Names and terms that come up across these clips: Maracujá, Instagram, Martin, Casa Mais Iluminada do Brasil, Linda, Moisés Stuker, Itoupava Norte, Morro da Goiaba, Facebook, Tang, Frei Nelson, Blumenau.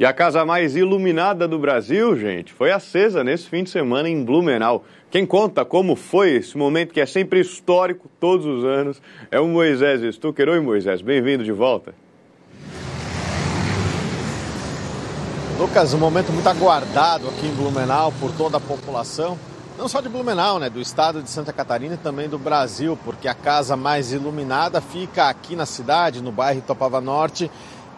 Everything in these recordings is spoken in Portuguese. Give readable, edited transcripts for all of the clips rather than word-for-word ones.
E a casa mais iluminada do Brasil, gente, foi acesa nesse fim de semana em Blumenau. Quem conta como foi esse momento, que é sempre histórico, todos os anos, é o Moisés Stuker. Oi, Moisés, bem-vindo de volta. Lucas, um momento muito aguardado aqui em Blumenau por toda a população. Não só de Blumenau, né, do estado de Santa Catarina e também do Brasil, porque a casa mais iluminada fica aqui na cidade, no bairro Itoupava Norte,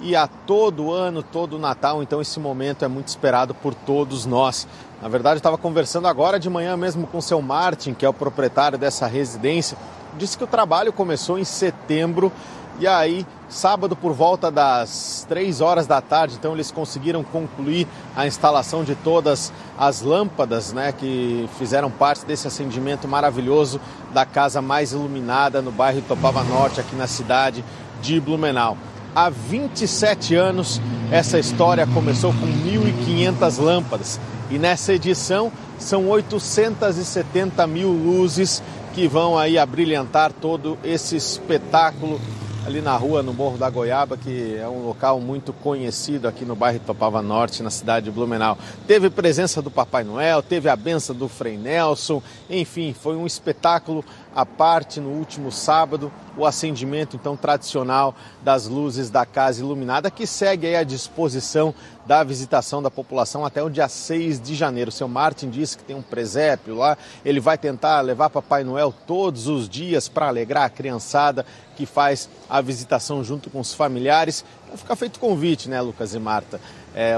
e a todo ano, todo Natal, então esse momento é muito esperado por todos nós. Na verdade, eu estava conversando agora de manhã mesmo com o seu Martin, que é o proprietário dessa residência, disse que o trabalho começou em setembro, e aí, sábado, por volta das 3 horas da tarde, então eles conseguiram concluir a instalação de todas as lâmpadas, né, que fizeram parte desse acendimento maravilhoso da casa mais iluminada no bairro Itoupava Norte, aqui na cidade de Blumenau. Há 27 anos, essa história começou com 1.500 lâmpadas e nessa edição são 870.000 luzes que vão aí abrilhantar todo esse espetáculo ali na rua, no Morro da Goiaba, que é um local muito conhecido aqui no bairro Itoupava Norte, na cidade de Blumenau. Teve presença do Papai Noel, teve a benção do Frei Nelson, enfim, foi um espetáculo à parte no último sábado, o acendimento então tradicional das luzes da Casa Iluminada, que segue aí à disposição da visitação da população até o dia 6 de janeiro. O seu Martin disse que tem um presépio lá, ele vai tentar levar Papai Noel todos os dias para alegrar a criançada que faz a visitação junto com os familiares. Então fica feito o convite, né, Lucas e Marta?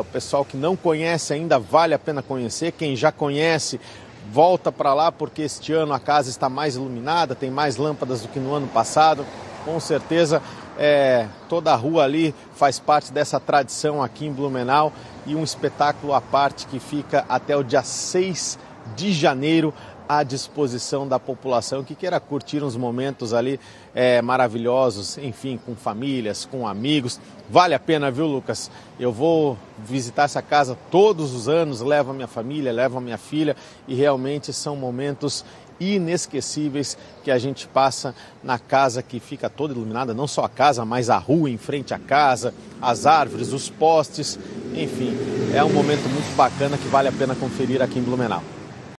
O pessoal que não conhece ainda, vale a pena conhecer. Quem já conhece, volta para lá, porque este ano a casa está mais iluminada, tem mais lâmpadas do que no ano passado. Com certeza, toda a rua ali faz parte dessa tradição aqui em Blumenau, e um espetáculo à parte que fica até o dia 6 de janeiro à disposição da população que queira curtir uns momentos ali maravilhosos, enfim, com famílias, com amigos. Vale a pena, viu, Lucas? Eu vou visitar essa casa todos os anos, levo a minha família, levo a minha filha, e realmente são momentos inesquecíveis que a gente passa na casa, que fica toda iluminada, não só a casa, mas a rua em frente à casa, as árvores, os postes, enfim, é um momento muito bacana que vale a pena conferir aqui em Blumenau.